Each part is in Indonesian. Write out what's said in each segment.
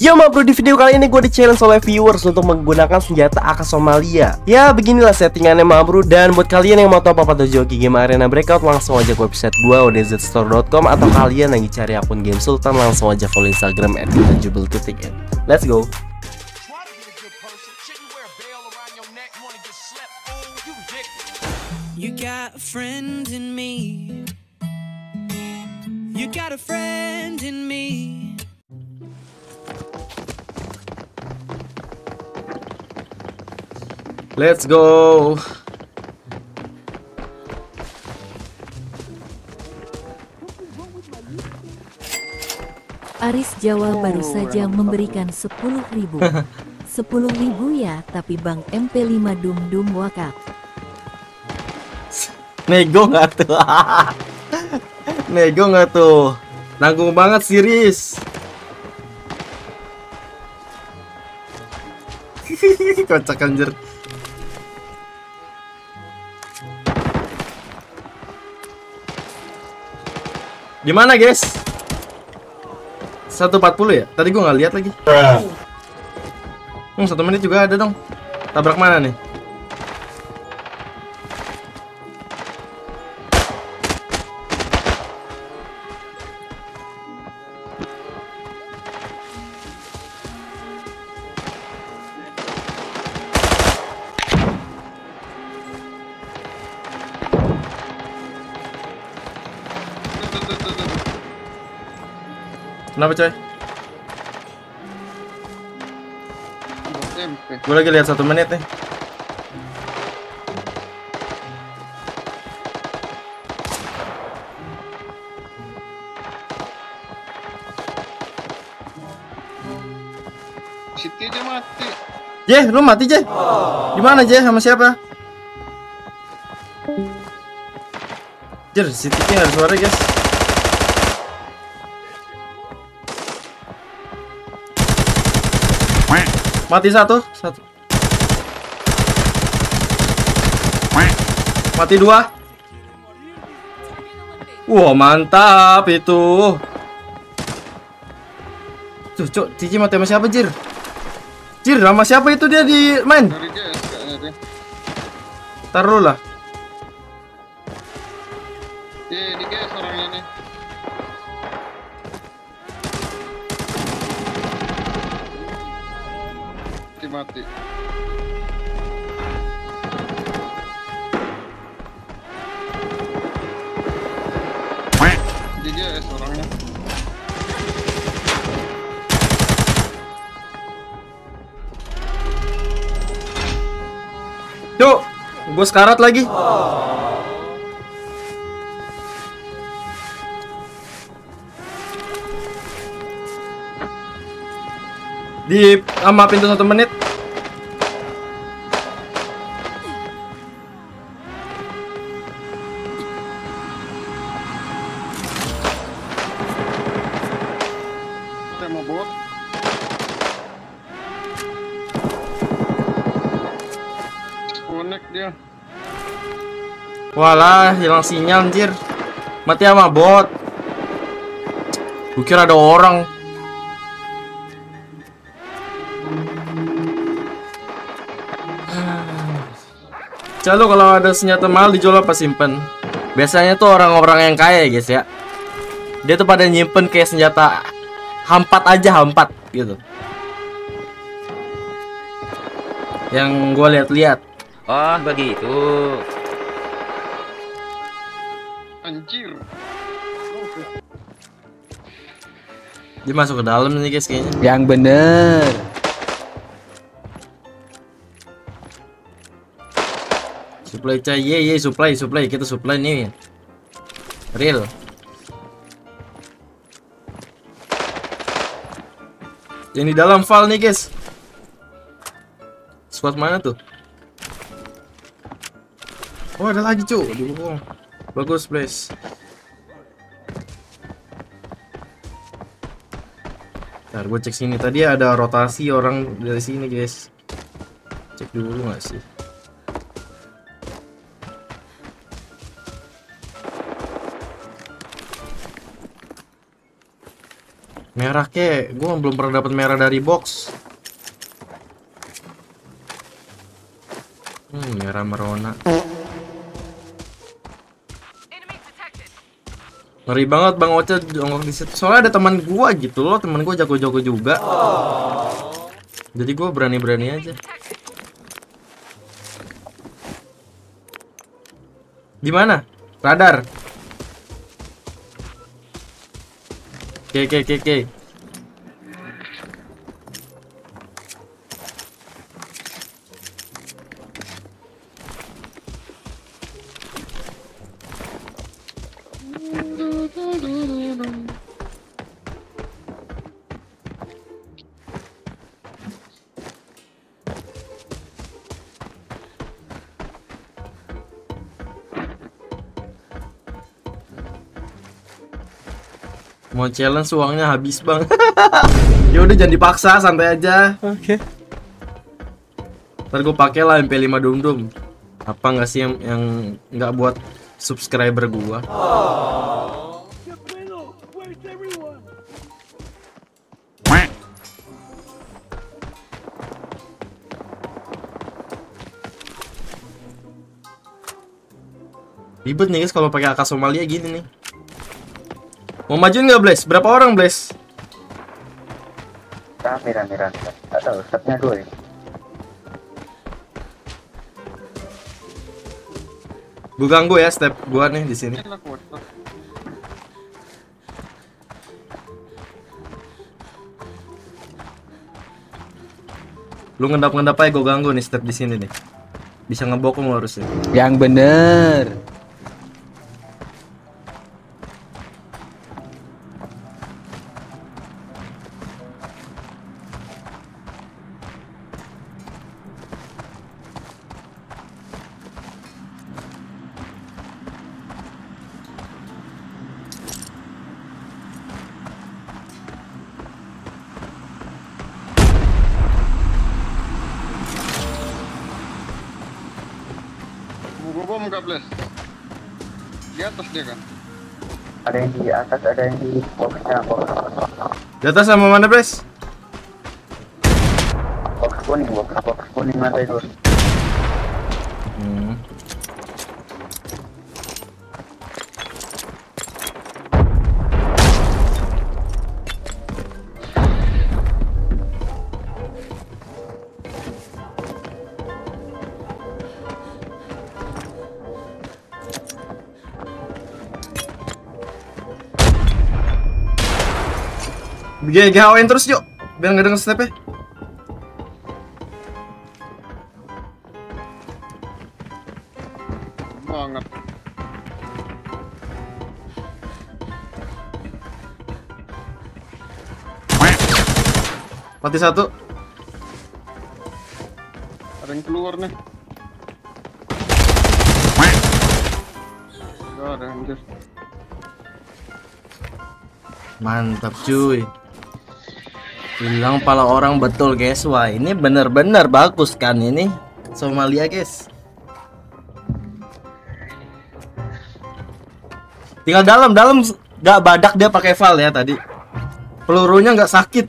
Yo ma bro, di video kali ini gue di challenge oleh viewers untuk menggunakan senjata AK Somalia. Ya beginilah settingannya ma bro. Dan buat kalian yang mau tau apa joki game Arena Breakout, langsung aja ke website gue odzstore.com. Atau kalian lagi cari akun game Sultan, langsung aja follow Instagram @kitajubel.in. Let's go. You got a friend in me. You got a friend in me. Let's go. Aris Jawa baru saja memberikan 10.000. 10.000 ya, tapi Bang MP5 DUM DUM wakak. Nego nggak tuh? Nego nggak tuh? Nanggung banget sih Riz. Kocak anjir. Gimana guys? 140 ya? Tadi gua nggak lihat lagi. 1 menit juga ada dong. Tabrak mana nih? Kenapa coy? Gue lagi lihat 1 menit nih. Siti aja mati. Jeh, lu mati Jeh? Gimana Jeh, sama siapa? Jer, Siti nggak ada suara guys. Mati satu. Mati 2. Wow, mantap itu. Tuh, cok, Cici mati sama siapa, Jir? Jir, sama siapa itu dia di main? Taruh lah. Mati. Dia orangnya. Tuh, gue sekarat lagi. Di sama pintu 1 menit. Walah, hilang sinyal anjir. Mati sama bot. Gue kira ada orang. Calo kalau ada senjata mahal dijual apa simpen? Biasanya tuh orang-orang yang kaya guys ya. Dia tuh pada nyimpen kayak senjata hampat aja, hampat gitu. Yang gue lihat-lihat. Oh, begitu. Anjir. Dia masuk ke dalam nih guys kayaknya. Yang bener. Supply cah, ye supply, kita supply nih. Real. Yang di dalam VAL nih guys. Squad mana tuh? Oh ada lagi cu. Bagus place. Ntar gue cek sini. Tadi ada rotasi orang dari sini guys. Cek dulu nggak sih? Merah kek, gue belum pernah dapat merah dari box. Merah merona. Ngeri banget Bang Oca jongkok di situ. Soalnya ada teman gua gitu loh, teman gua jago-jago juga. Jadi gua berani-berani aja. Di mana? Radar. Oke. Mau challenge uangnya habis Bang. Ya udah jangan dipaksa, santai aja. Oke. Ntar gue pakai lah MP5 DUM DUM. Apa nggak sih yang nggak buat subscriber gue? Ribet nih guys kalau pakai AK Somalia gini nih. Mau majuin nggak Blaze? Berapa orang Blaze? Rame. Nggak tahu, stepnya 2 ini. Gue ganggu ya step gua nih di sini. Lu ngendap-ngendap aja, gue ganggu nih step di sini nih. Bisa ngebokong lu harusnya. Yang bener. Ada yang di atas, ada yang di boxnya. Di atas sama mana, Bres? Box kuning lantai 2. GHWN terus yuk, biar nggak denger stepnya. Banget. Mati 1. Ada yang keluar nih. Gak ada anjir. Mantap cuy. Bilang pala orang betul guys. Wah ini bener-bener bagus kan ini Somalia guys. Tinggal dalam nggak badak dia pakai VAL ya tadi. Pelurunya nggak sakit.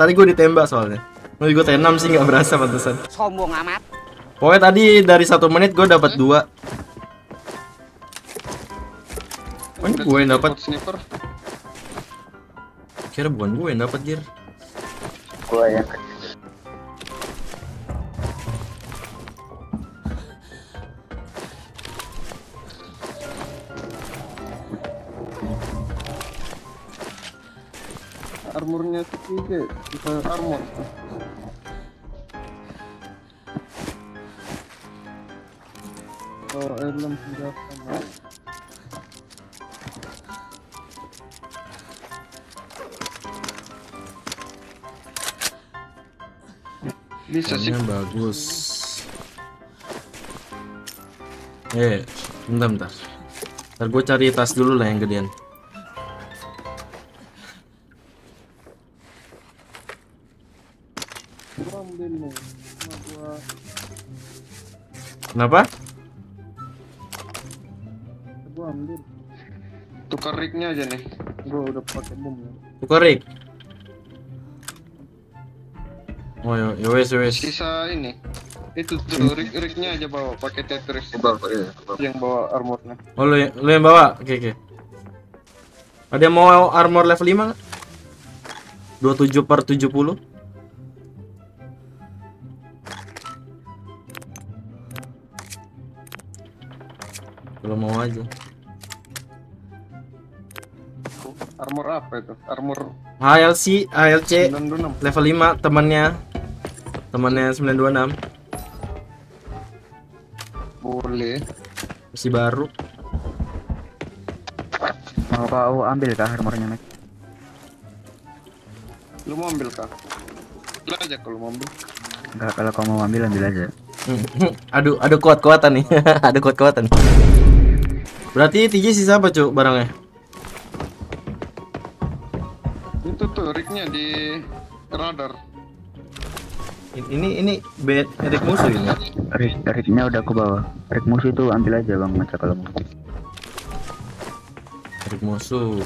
Tadi gue ditembak soalnya. Gue T6 sih nggak berasa pantesan. Sombong amat. Pokoknya tadi dari 1 menit gue dapat 2. Oh ini gue yang dapat. Kira bukan gue yang dapat gear. Gue yang kecil. Armornya ketiga, bisa armor. Oh, emblem senjata. Bisa sih bagus. Bentar. Ntar gue cari tas dulu lah yang gedean. Kenapa? Tukar rignya aja nih. Gua udah pakai bom. Buka rig. Oh ya, wes. Sisa ini. Itu tuh rig-rignya aja bawa, pakai Tetris. Bawa, ya. Yang bawa armornya. Oh, lu yang bawa. Oke. Ada yang mau armor level 5 enggak? 27/70. Kalau mau aja. Armor apa itu? Armor ALC level 5 temannya 926. Boleh. Masih baru. Mau kau ambil kah armornya, Mek? Lu mau ambil kah? Ambil aja kalau mau ambil. Enggak, kalau kau mau ambil aja. Aduh, ada kuat-kuatan nih. Ada kuat-kuatan. Berarti TJ sisa apa, Cuk, barangnya? Itu tuh rignya di radar. Ini bed rig musuh ini. Rignya udah aku bawa. Rig musuh itu ambil aja, Bang, Maca, kalau mau. Rig musuh.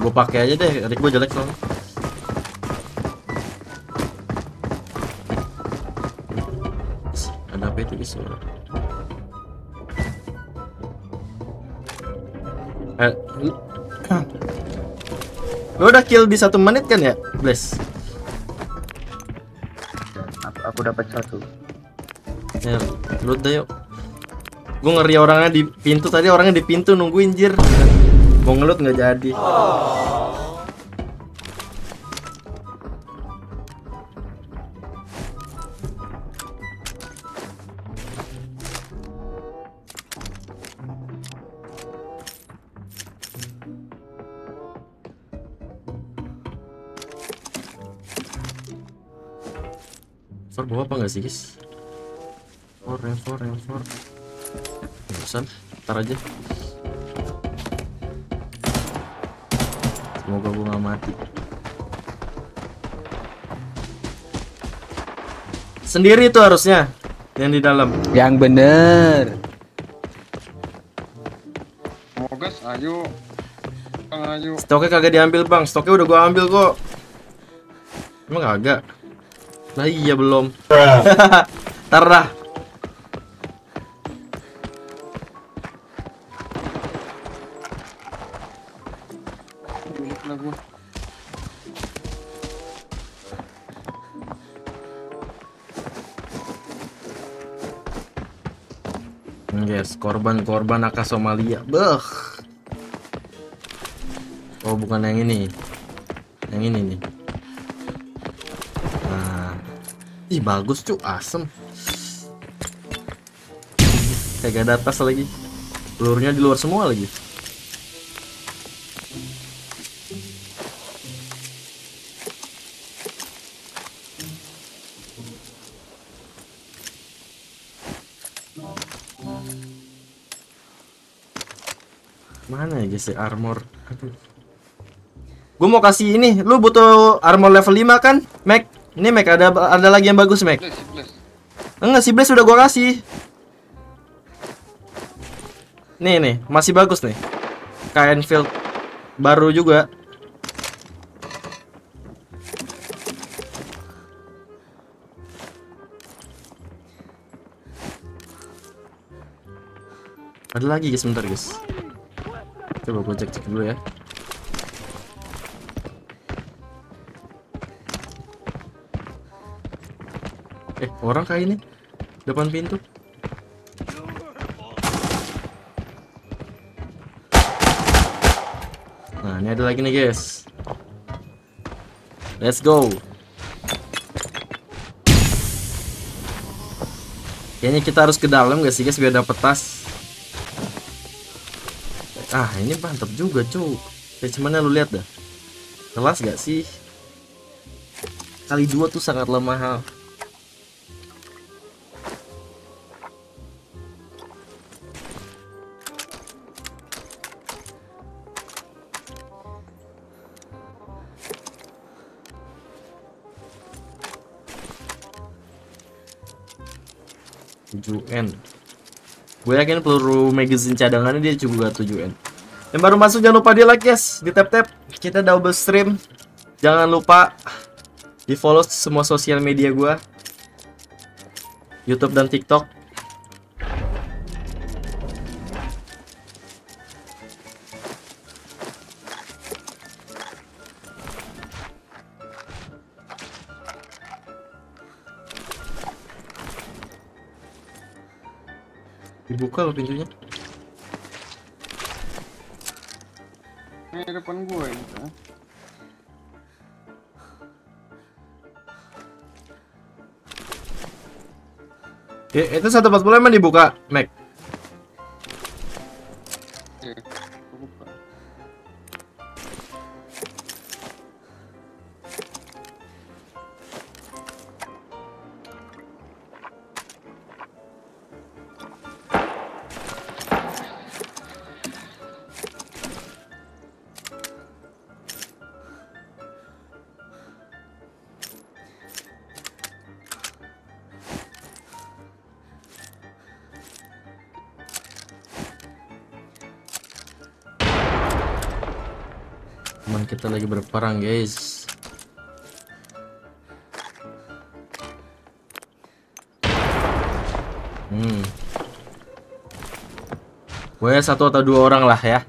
Gua pakai aja deh, rig gua jelek soalnya. Ada apa itu di suara? Lo udah kill di 1 menit kan ya, Bless? Aku dapat 1. Ya, loot deh yuk. Gue ngeri orangnya di pintu, tadi orangnya di pintu nungguin jir. Mau ngeloot nggak jadi. For bawa apa nggak sih guys? For. Bosan, ntar aja. Semoga gue nggak mati. Sendiri tuh harusnya yang di dalam. Yang bener. Mau gas, ayo. Bang, ayo. Stoknya kagak diambil bang. Stoknya udah gue ambil kok. Emang kagak? Nah iya belum. Tarah. Guys, korban AK Somalia. Beuh. Oh, bukan yang ini. Yang ini nih. Ih bagus cu, asem. Kagak ada tas lagi. Pelurunya di luar semua lagi. Mana ya guys armor? Gue mau kasih ini. Lu butuh armor level 5 kan, Mac? Ini Mac, ada lagi yang bagus Mac. Enggak sih Blaze udah gua kasih. Nih masih bagus nih. Kain field baru juga. Ada lagi guys, sebentar guys. Coba gua cek dulu ya. Orang kayak ini depan pintu. Nah, ini ada lagi nih, guys. Let's go. Kayaknya kita harus ke dalam gak sih, guys, biar dapet tas. Ah, ini mantap juga, cu. Kayak cuman lu lihat dah. Kelas gak sih? Kali 2 tuh sangatlah mahal. Gue yakin peluru magazine cadangannya dia juga 7N. Yang baru masuk jangan lupa di like guys, di tap-tap. Kita double stream. Jangan lupa di follow semua sosial media gua, YouTube dan TikTok. Dibuka loh pintunya. Ini depan gue gitu. Ya, itu 140 emang dibuka, Mac. Ya, buka. Cuman kita lagi berperang guys. Gue satu atau dua orang lah ya.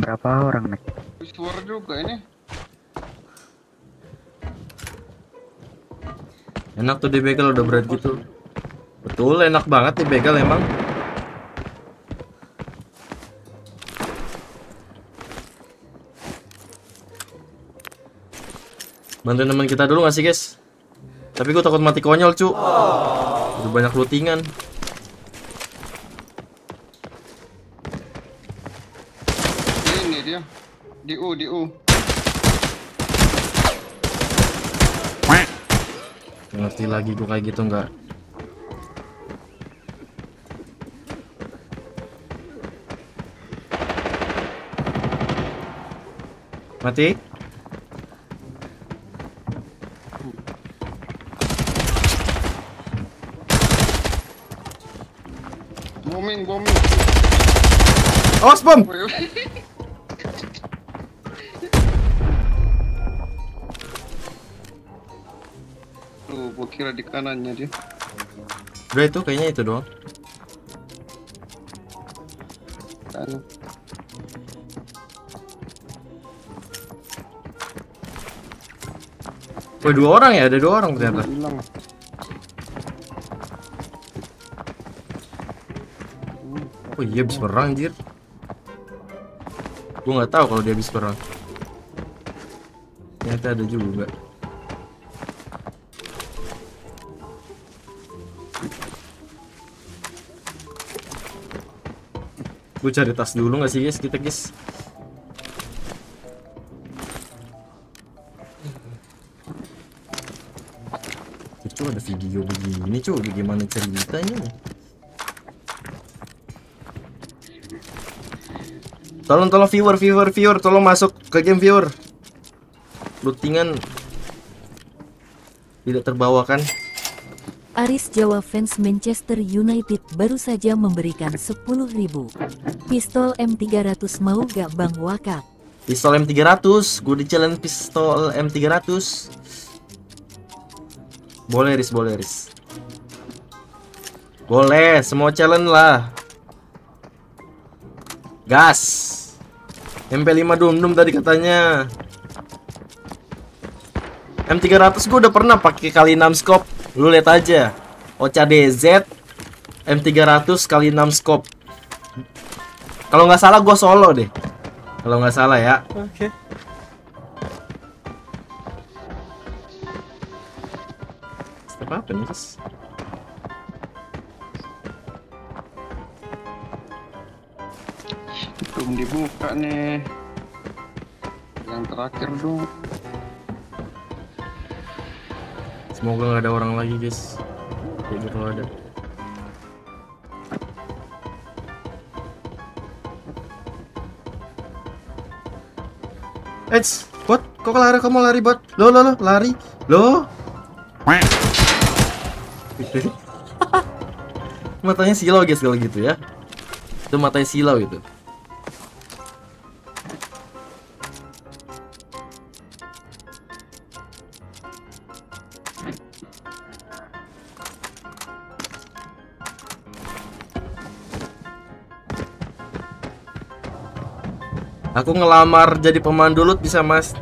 Berapa orang nih? Suara juga ini. Enak tuh di begal udah berat gitu. Betul enak banget di begal emang. Bantuin teman kita dulu nggak sih guys? Tapi gue takut mati konyol cu. Udah banyak lootingan. Ini dia. Di U. Ngerti lagi gue kayak gitu nggak? Mati? Bombing. Awas bom. Tuh, gua kira di kanannya dia. Udah itu kayaknya itu doang. Lalu. Wah, dua orang ya? Ada dua orang ternyata. Oh iya habis perang anjir. Gue nggak tahu kalau dia habis perang. Ternyata ada juga. Gue cari tas dulu nggak sih guys? Kita guys. Itu ada video begini cuy, bagaimana ceritanya? Tolong viewer, tolong masuk ke game viewer. Lootingan tidak terbawakan. Aris Jawa fans Manchester United baru saja memberikan 10.000 pistol M300 mau gak Bang Wakak? Pistol M300, gue di challenge pistol M300. Boleh Riz, boleh Riz. Boleh, semua challenge lah. Gas MP5 DUM DUM tadi katanya. M300 gue udah pernah pakai kali 6 scope. Lu lihat aja. Oca DZ M300 kali 6 scope. Kalau nggak salah gue solo deh. Kalau nggak salah ya. Oke. Apa nih, guys? Belum dibuka nih. Yang terakhir dong. Semoga nggak ada orang lagi guys. Kayaknya kalau ada. Eits, bot, kok lari kamu lari bot? Lo lari. Lo. Matanya silau guys kalau gitu ya. itu matanya silau gitu. Aku ngelamar jadi pemandu lut bisa, Mas.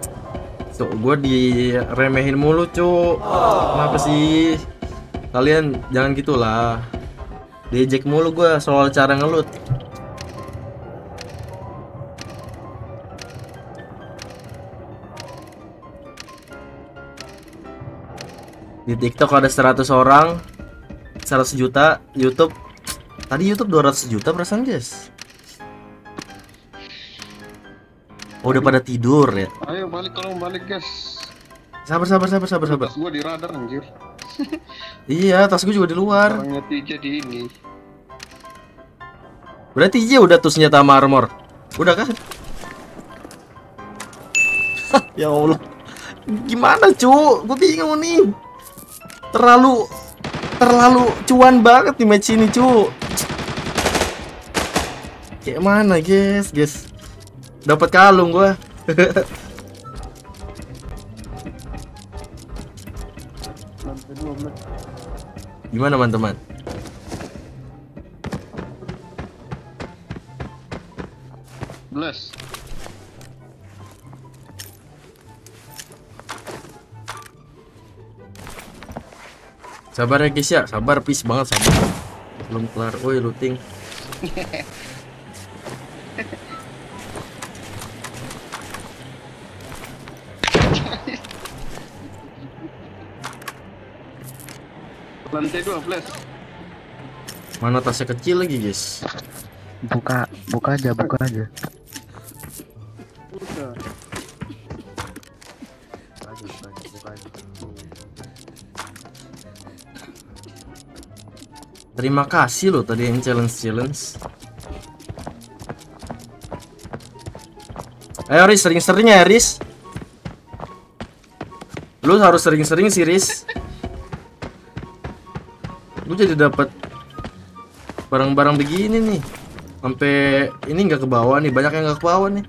So, gue diremehin mulu, cu. Kenapa sih? Kalian jangan gitulah. Diejek mulu gue soal cara ngelut. Di TikTok ada 100 orang, 100 juta, YouTube. Tadi YouTube 200 juta perasaan, guys. Oh, udah pada tidur ya. Ayo balik, kalau balik, guys. Sabar. Tas gua di radar, anjir. Iya, tas gua juga di luar. Orangnya TJ di ini. Berarti TJ udah tuh senjata sama armor. Udah kan? Ya Allah. Gimana, cu? Gua bingung nih. Terlalu cuan banget di match ini, cu. Kayak mana, guys? Dapat kalung gua. Gimana, teman-teman? Bless. Sabar ya, guys ya. Sabar, peace banget, sabar. Belum kelar. Woi, looting. Lantai 12. Mana tasnya kecil lagi, guys? Buka aja. Buka aja. Terima kasih loh tadi yang challenge. Ayo, Riz, sering-sering ya, Riz. Lu harus sering-sering sih, Riz. Gue jadi dapat barang-barang begini nih, sampai ini nggak ke bawah nih, banyak yang nggak ke bawah nih.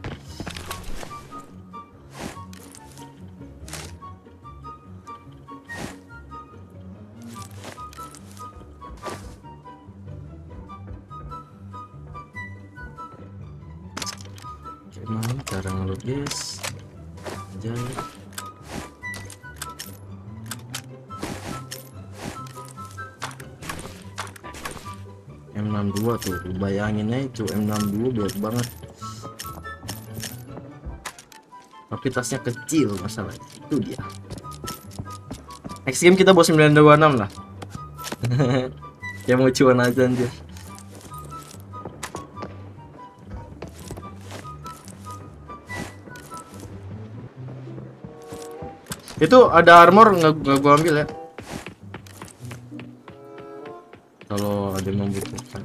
Gimana cara ngelukis? Jangan. M62 tuh, bayanginnya itu M62 banyak banget. Tapi tasnya kecil masalahnya, itu dia. Next game kita bawa 926 lah. Ya mau cuan aja, anjir. Itu ada armor nggak gua ambil ya? Kalau ada yang membutuhkan.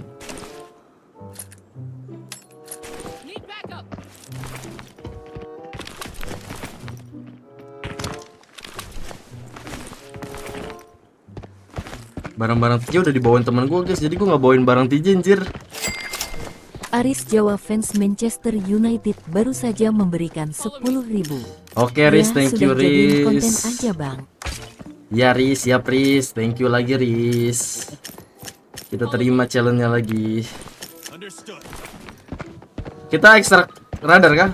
Barang-barang TJ udah dibawain teman gue, guys, jadi gue nggak bawain barang TJ, anjir. Aris Jawa fans Manchester United baru saja memberikan 10.000. Oke, Aris, thank you, Aris. Konten aja, Bang. Ya, Aris, siap, Aris. Thank you lagi, Aris. Kita terima challenge-nya lagi. Kita ekstrak radar kah?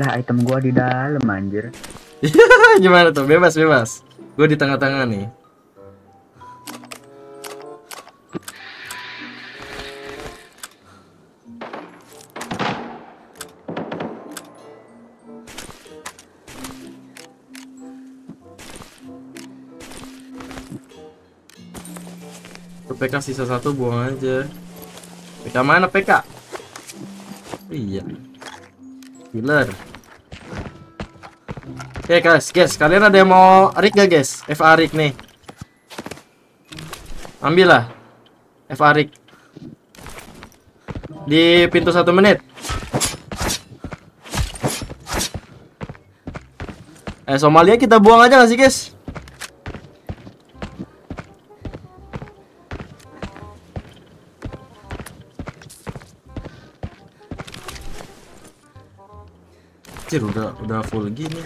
Lah, item gua di dalam, anjir. Gimana tuh? Bebas. Gua di tengah-tengah nih. PK sisa satu, buang aja. PK mana, PK? Iya. Killer. Oke, guys, kalian ada yang mau Arik gak, guys? FA Arik nih. Ambil lah FA Arik. Di pintu 1 menit. Somalia kita buang aja gak sih, guys? Anjir, udah full gini.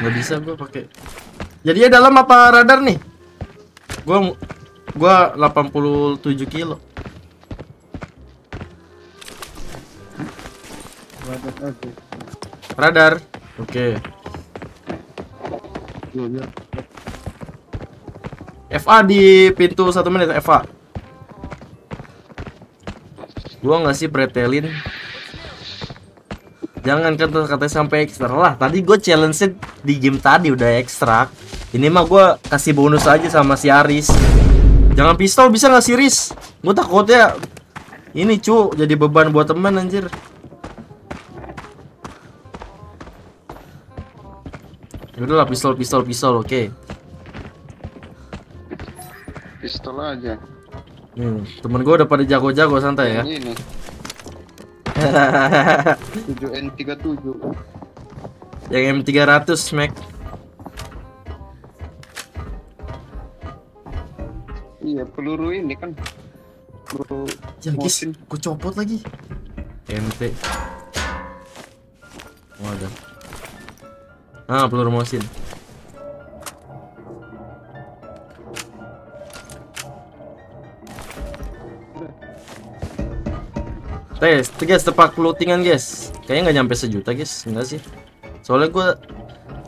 Nggak bisa gue pakai. Jadi ya dalam apa radar nih? Gua 87 kilo. Radar. Oke. FA di pintu 1 menit FA. Gua ngasih pretelin. Jangan kan katanya sampai ekstra lah. Tadi gue challenge di game tadi udah ekstrak. Ini mah gue kasih bonus aja sama si Aris. Jangan pistol bisa nggak sih Riz? Gue takutnya ini cu jadi beban buat temen anjir. Yaudah lah pistol oke. Pistol aja. Temen gue udah pada jago-jago santai ya. Ini. 7N37 yang M300 Mac. Iya peluru ini kan peluru motion. Gue copot lagi MT. Waduh. Ah peluru motion. Tes, guys, tepak clothingan guys. Kayaknya nggak nyampe sejuta guys, enggak sih? Soalnya gue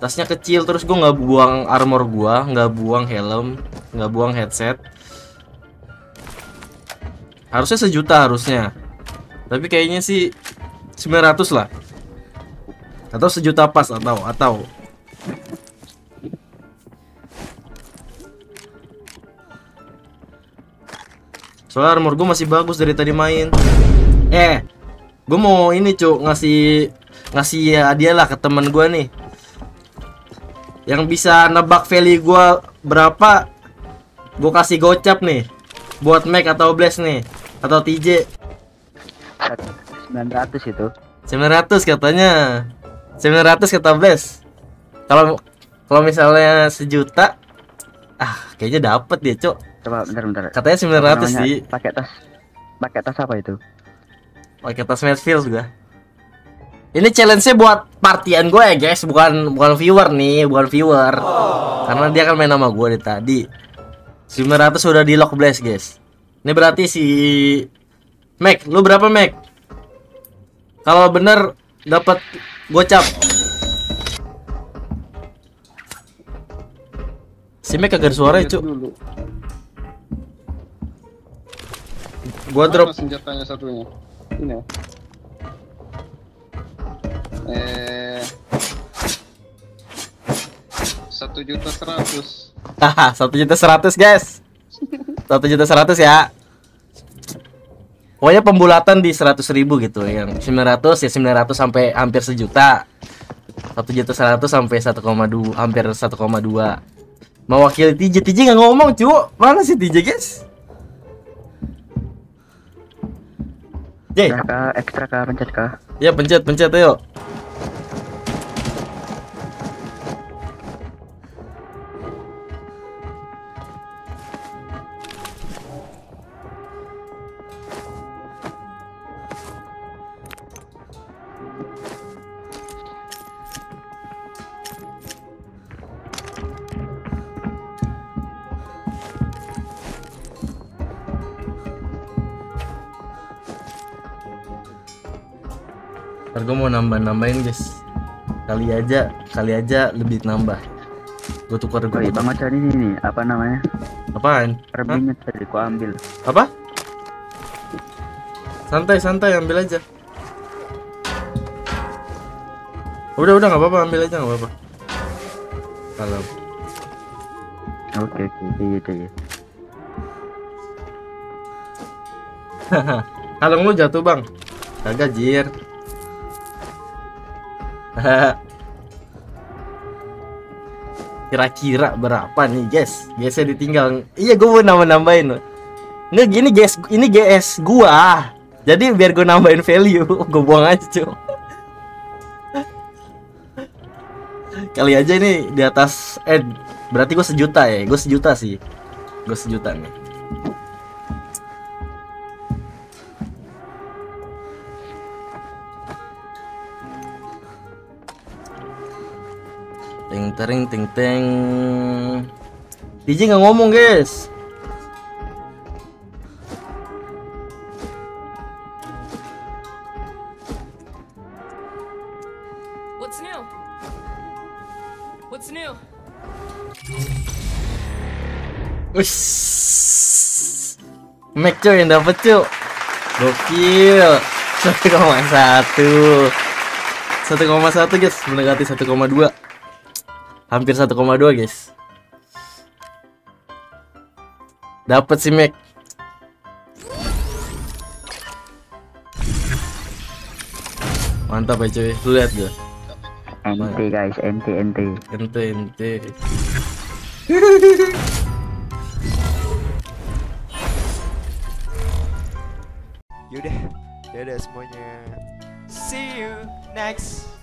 tasnya kecil, terus gue nggak buang armor gue, nggak buang helm, nggak buang headset. Harusnya sejuta harusnya, tapi kayaknya sih 900 lah. Atau sejuta pas atau. Soalnya armor gue masih bagus dari tadi main. Gue mau ini cuk ngasih hadiah lah ke temen gue nih. Yang bisa nebak value gue berapa, gue kasih gocap nih. Buat Mac atau Blast nih, atau TJ. 900 itu. 900 katanya. 900 kata Blast. Kalau misalnya sejuta, kayaknya dapet dia cuk. Coba bentar. Katanya 900 sih. Pakai tas apa itu? Pakai tas Medfield juga. Ini challenge-nya buat partian gue ya guys, bukan viewer nih, Karena dia kan main sama gue dari tadi. 900 sudah di lock blast guys. Ini berarti si Mac, lu berapa Mac? Kalau bener dapat gocap. Si Mac kagak suara ya, Cuk. Gua drop senjatanya satunya. Ini. Eh 1.100.000. Haha, 1.100.000 guys. 1.100.000 ya. Pokoknya pembulatan di 100.000 gitu. Yang 900 ya 900 sampai hampir sejuta. 1.100.000 sampai 1,2 hampir 1,2. Mewakili TJ nggak ngomong, Cuk. Mana sih TJ guys? Ekstra kah, pencet kah? Ya pencet ayo. Ntar gue mau nambahin guys, kali aja lebih nambah. Gue tukar gue. Bang Macan ini nih, apa namanya? Apaan? Perbinya tadi gue ambil. Apa? Santai ambil aja. Udah nggak apa-apa, ambil aja nggak apa-apa. Kalau. Oke gitu. Haha, kalung lu jatuh bang? Kagak jir. Kira-kira berapa nih guys? Biasanya ditinggal. Iya gue mau nambahin. Nggak gini guys, ini GS gua. Jadi biar gue nambahin value, gue buang aja cuy. Kali aja ini di atas berarti gue sejuta ya. Gue sejuta sih. Gue sejuta nih. Ting tering ting teng. DJ nggak ngomong, guys. What's new? What's new? Ush. Mac cuy yang dapet cuy. Gokil. 1,1 guys, mendekati 1,2. Hampir 1,2 guys. Dapat si Mac. Mantap ya cuy, lu lihat deh. NT guys, NT. Yaudah semuanya. See you next.